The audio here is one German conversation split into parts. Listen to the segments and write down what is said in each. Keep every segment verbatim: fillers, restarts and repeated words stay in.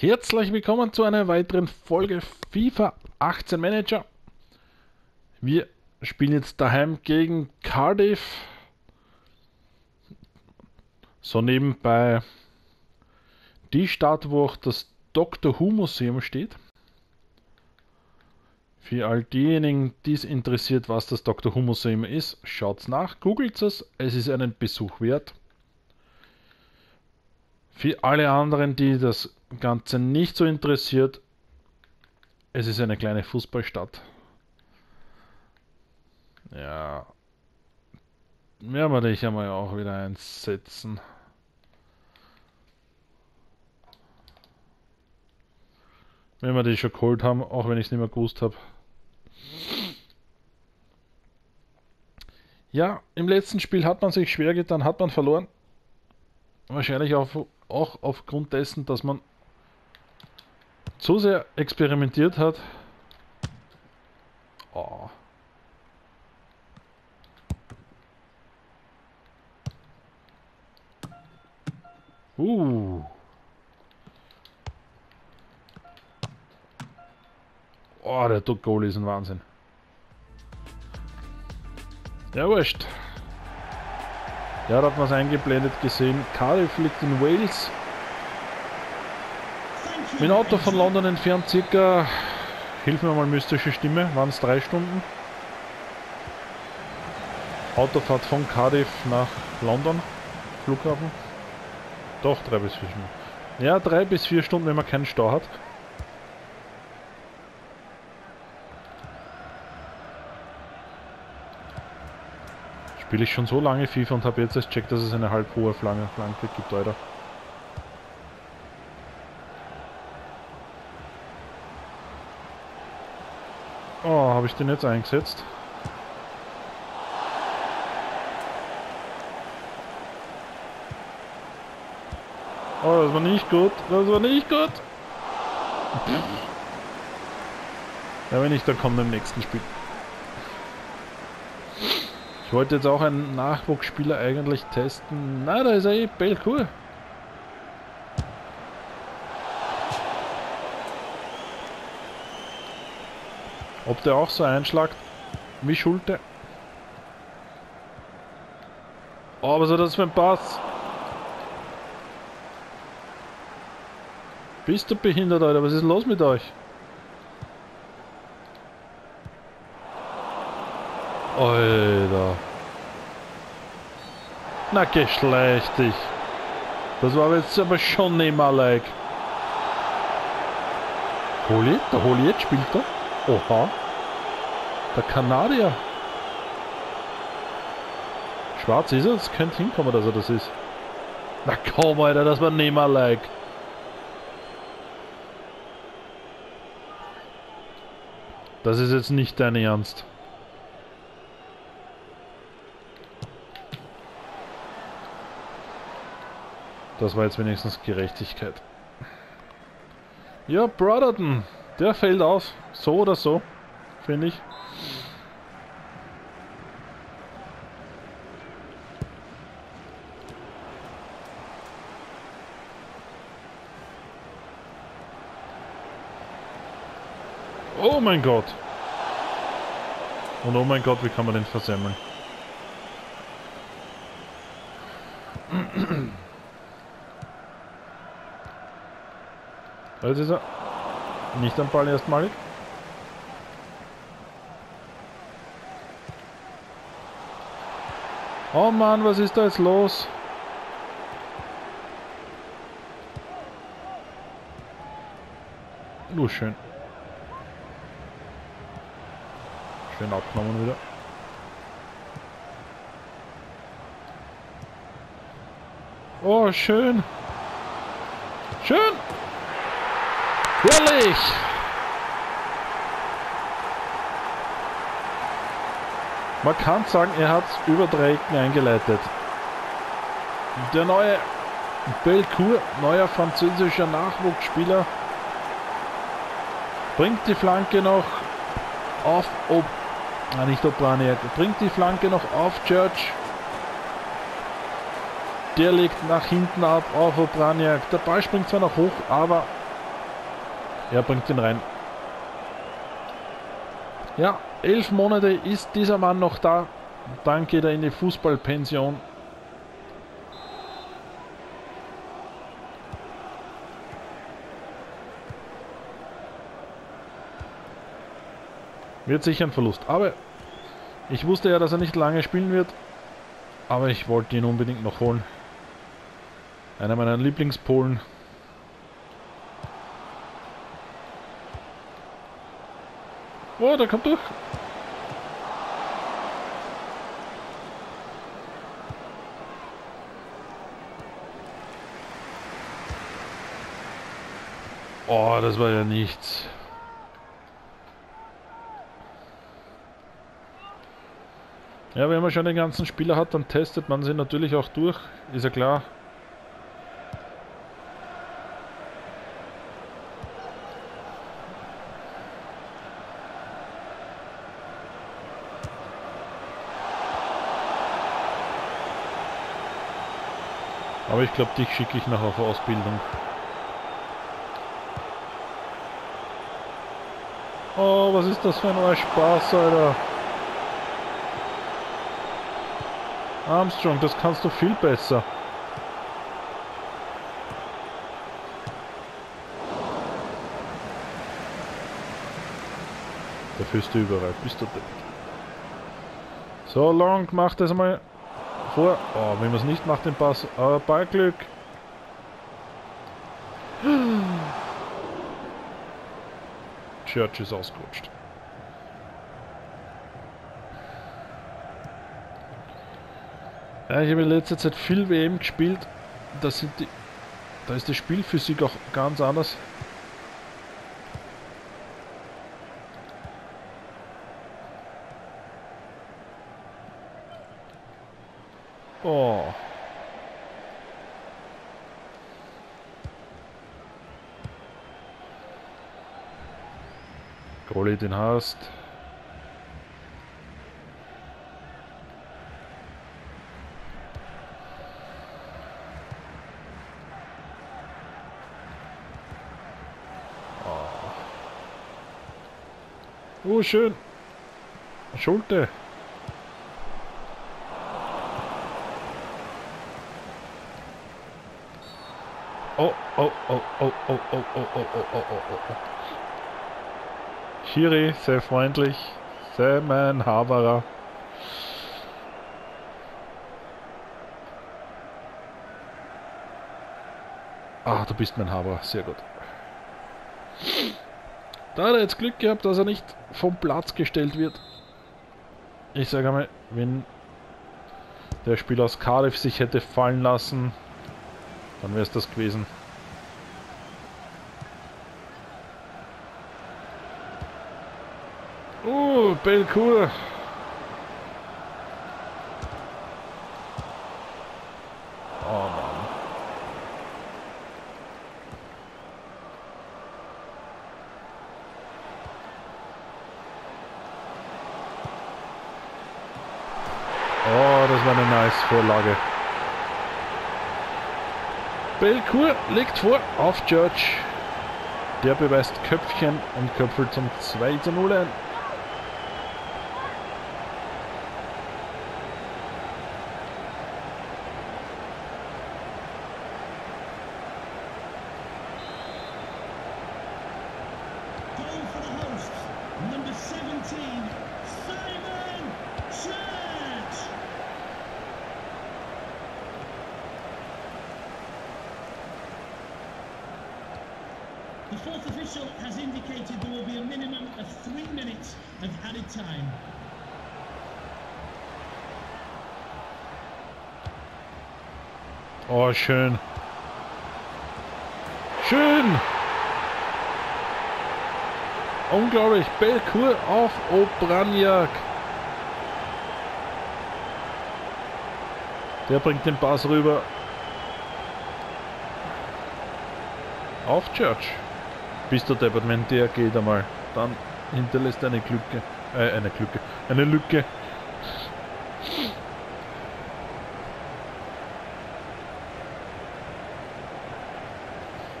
Herzlich willkommen zu einer weiteren Folge FIFA achtzehn Manager. Wir spielen jetzt daheim gegen Cardiff. So nebenbei die Stadt, wo auch das Doctor Who Museum steht. Für all diejenigen, die es interessiert, was das Doctor Who Museum ist, schaut's nach, googelt es, es ist einen Besuch wert. Für alle anderen, die das Ganze nicht so interessiert, es ist eine kleine Fußballstadt. Ja, mehr werde ich einmal auch wieder einsetzen. Wenn wir die schon geholt haben, auch wenn ich es nicht mehr gewusst habe. Ja, im letzten Spiel hat man sich schwer getan, hat man verloren. Wahrscheinlich auch, auch aufgrund dessen, dass man zu sehr experimentiert hat. Oh. Uh. Oh, der Goal ist ein Wahnsinn. Ja, wurscht. Ja, da hat man es eingeblendet gesehen. Cardiff liegt in Wales. Mit dem Auto von London entfernt circa, hilf mir mal, mystische Stimme, waren es drei Stunden. Autofahrt von Cardiff nach London, Flughafen. Doch, drei bis vier Stunden. Ja, drei bis vier Stunden, wenn man keinen Stau hat. Spiele ich schon so lange FIFA und habe jetzt erst checkt, dass es eine halb hohe Flanke gibt, Alter. Oh, habe ich den jetzt eingesetzt? Oh, das war nicht gut. Das war nicht gut. Ja, wenn nicht, dann kommt im nächsten Spiel. Ich wollte jetzt auch einen Nachwuchsspieler eigentlich testen. Na, da ist er eh Belcourt. Ob der auch so einschlagt wie Schulte. Oh, was war das für ein Pass? Bist du behindert, Alter? Was ist los mit euch? Alter. Na, geschlecht dich. Das war jetzt aber schon nicht mal like. Holiet? Der Holiet spielt da. Oha. Der Kanadier. Schwarz ist er, es könnte hinkommen, dass er das ist. Na komm, Alter, das war nicht mal like. Das ist jetzt nicht dein Ernst. Das war jetzt wenigstens Gerechtigkeit. Ja, Brotherton, der fällt auf. So oder so, finde ich. Oh mein Gott. Und oh mein Gott, wie kann man den versemmeln? Jetzt ist er nicht am Ball erstmalig. Oh Mann, was ist da jetzt los? Nur schön. Schön abgenommen wieder. Oh, schön. Schön. Herrlich! Man kann sagen, er hat es über drei Ecken eingeleitet. Der neue Belcourt, neuer französischer Nachwuchsspieler, bringt die Flanke noch auf Ob... Ah, nicht Obraniak. Bringt die Flanke noch auf Church. Der legt nach hinten ab auf Obraniak. Der Ball springt zwar noch hoch, aber Er bringt ihn rein. Ja, elf Monate ist dieser Mann noch da. Dann geht er in die Fußballpension. Wird sicher ein Verlust. Aber ich wusste ja, dass er nicht lange spielen wird. Aber ich wollte ihn unbedingt noch holen. Einer meiner Lieblingspolen. Oh, der kommt durch. Oh, das war ja nichts. Ja, wenn man schon den ganzen Spieler hat, dann testet man sie natürlich auch durch, ist ja klar. Aber ich glaube, dich schicke ich noch auf Ausbildung. Oh, was ist das für ein neuer Spaß, Alter. Armstrong, das kannst du viel besser. Da führst du überall, bist du da. So, Long, mach das mal vor. Oh, wenn man es nicht macht, den Pass. Aber Ballglück. Church ist ausgerutscht. Ja, ich habe in letzter Zeit viel W M gespielt, das sind die, da ist die Spielphysik auch ganz anders. Oh. Goalie, den hast. Oh, schön. Schulte. Oh, oh, oh, oh, oh, oh, oh, oh, oh, oh, oh, oh. Schiri, sehr freundlich. Semen Haberer. Ah, du bist mein Haberer. Sehr gut. Da hat er jetzt Glück gehabt, dass er nicht vom Platz gestellt wird. Ich sage einmal, wenn der Spieler aus Cardiff sich hätte fallen lassen, dann wäre es das gewesen. Oh, Belcourt. Vorlage. Belcourt legt vor auf Church. Der beweist Köpfchen und köpfelt zum zwei zu null ein. The fourth official has indicated there will be a minimum of three minutes of added time. Oh, schön. Schön! Unglaublich, Belcourt auf Obraniak. Der bringt den Pass rüber. Auf Church. Bis der Deppert, wenn der geht einmal, dann hinterlässt eine Glücke, äh, eine Glücke, eine Lücke.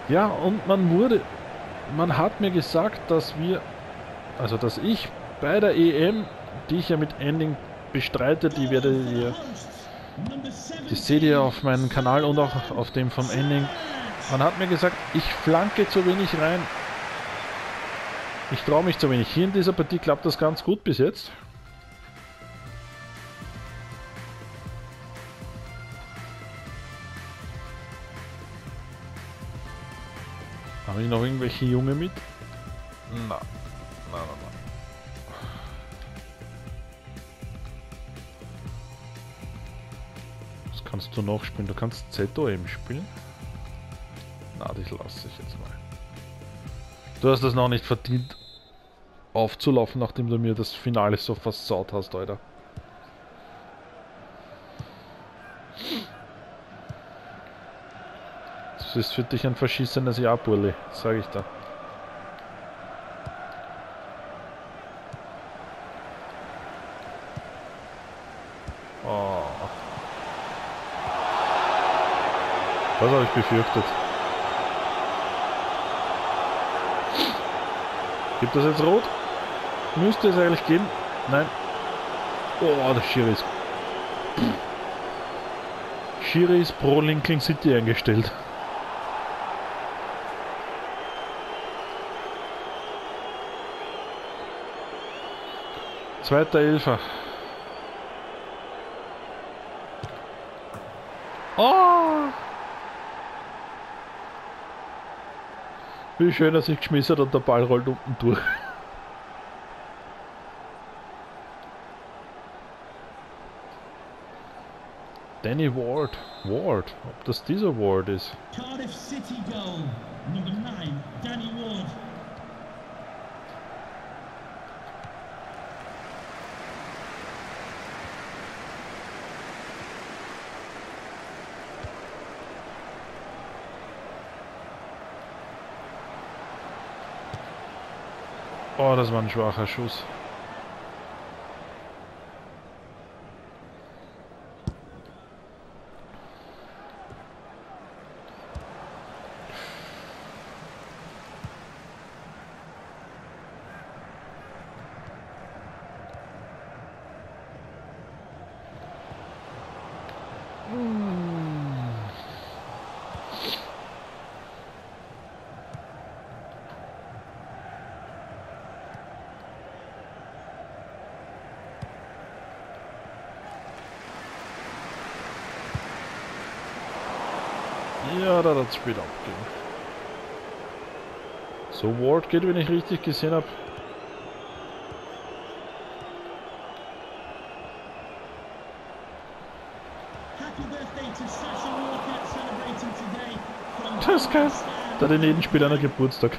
Ja, und man wurde man hat mir gesagt, dass wir, also dass ich bei der E M, die ich ja mit Ending bestreite, die werdet ihr, die seht ihr auf meinem Kanal und auch auf dem vom Ending. Man hat mir gesagt, ich flanke zu wenig rein. Ich traue mich zu wenig. Hier in dieser Partie klappt das ganz gut bis jetzt. Habe ich noch irgendwelche Junge mit? Na, na, na, na. Was kannst du noch spielen? Du kannst Zetto eben spielen. Na, das lasse ich jetzt mal. Du hast das noch nicht verdient, aufzulaufen, nachdem du mir das Finale so versaut hast, Alter. Das ist für dich ein verschissenes Jahr, Burli, sag ich da. Oh. Das habe ich befürchtet. Gibt das jetzt rot? Müsste es eigentlich geben? Nein. Oh, der Schiri ist... Schiri ist pro Lincoln City eingestellt. Zweiter Elfer. Oh! Wie schön, dass ich geschmissen hat und der Ball rollt unten durch. Danny Ward. Ward. Ob das dieser Ward ist? Cardiff City Goal. Nummer neun. Danny Ward. Oh, das war ein schwacher Schuss. Ja, da hat es später abgegeben. So, Ward geht, wenn ich richtig gesehen habe. Das ist geil. Da hat in jedem Spiel einer Geburtstag.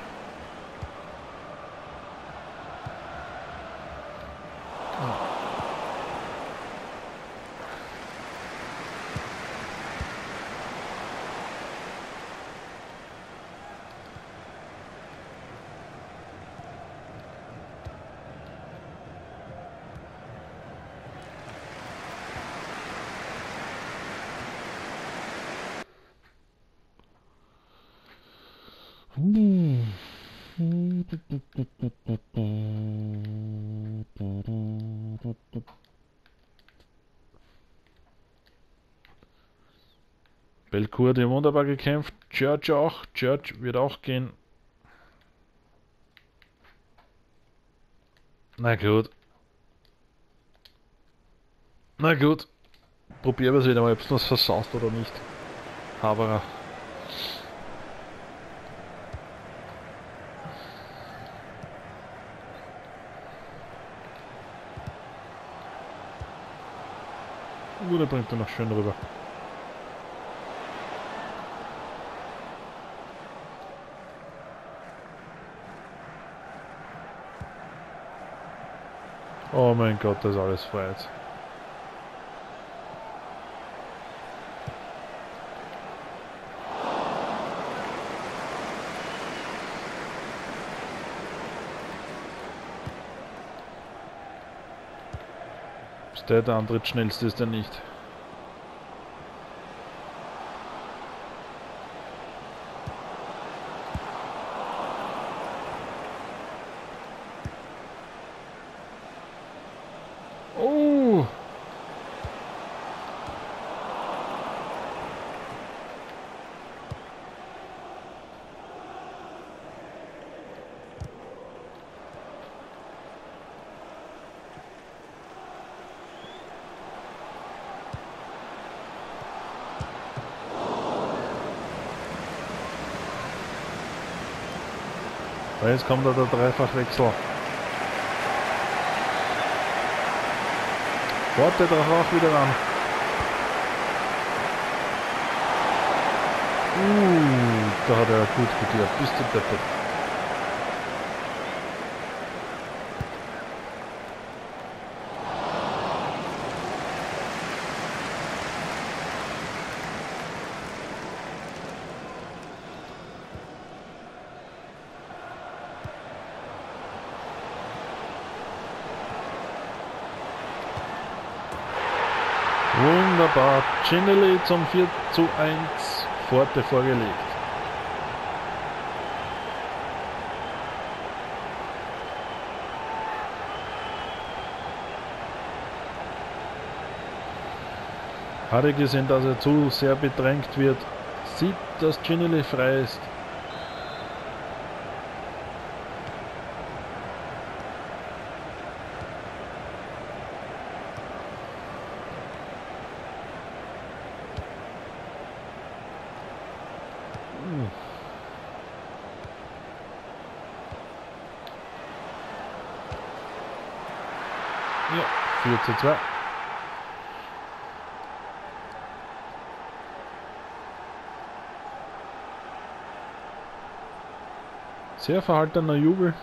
Belcourt, die wunderbar gekämpft. Church auch. Church wird auch gehen. Na gut. Na gut. Probieren wir es wieder mal, ob es was versaust oder nicht. Haberer. Uh, da bringt er noch schön rüber. Oh mein Gott, das ist alles frei jetzt. Ist der der andere schnellste, ist der nicht. Weil jetzt kommt da der Dreifachwechsel. Warte doch auch wieder an. Uh, da hat er gut getiert. Bist du perfekt. Wunderbar, Cinelli zum vier zu eins, Forte vorgelegt. Hatte gesehen, dass er zu sehr bedrängt wird, sieht, dass Cinelli frei ist. Ja, vier zu zwei. Sehr verhaltener Jubel.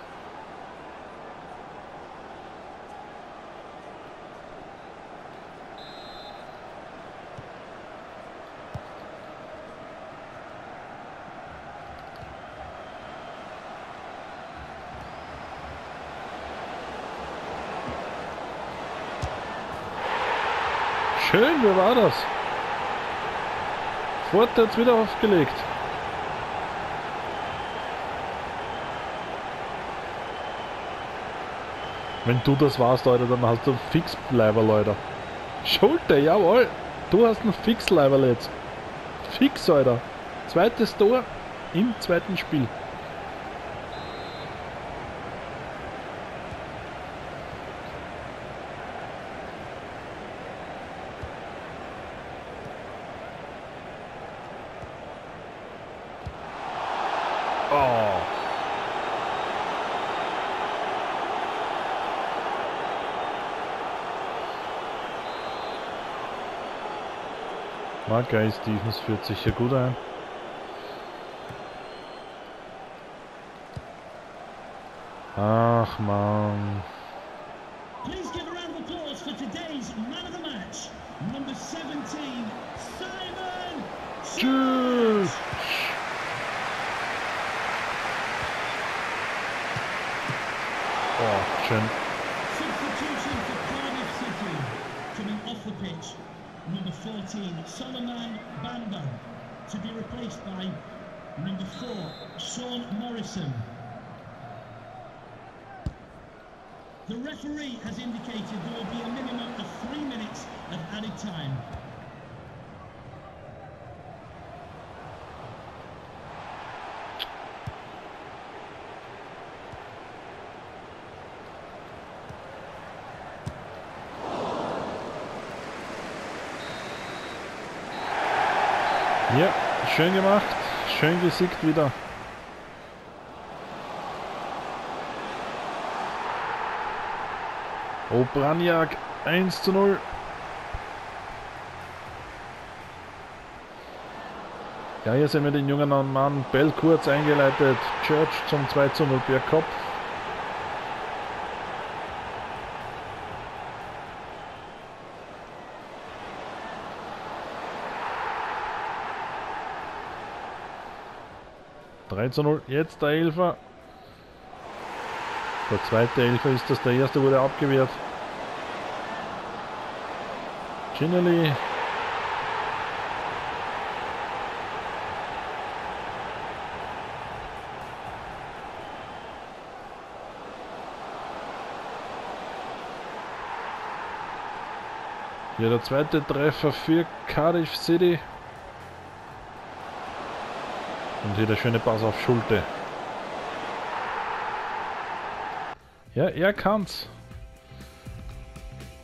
Schön, wer war das? Forte hat es wieder aufgelegt. Wenn du das warst, Leute, dann hast du einen Fixleiber, Leute. Schulte, jawohl. Du hast einen Fixleiber jetzt. Fix, Leute. Zweites Tor im zweiten Spiel. Geil, Stevens führt sich hier gut ein. Ach man. Tschüss. Oh, schön. Number fourteen, Solomon Bamba, to be replaced by number four, Sean Morrison. The referee has indicated there will be a minimum of three minutes of added time. Ja, schön gemacht, schön gesiegt wieder. Obraniak eins zu null. Ja, hier sehen wir den jungen Mann, Bell kurz eingeleitet, Church zum zwei zu null per Kopf. drei zu null, jetzt der Elfer. Der zweite Elfer ist das, der erste wurde abgewehrt. Cinelli. Hier der zweite Treffer für Cardiff City. Und hier der schöne Pass auf Schulte. Ja, er kann's.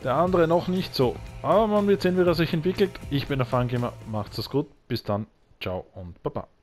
Der andere noch nicht so. Aber man wird sehen, wie er sich entwickelt. Ich bin der FunGamer. Macht's gut. Bis dann. Ciao und Baba.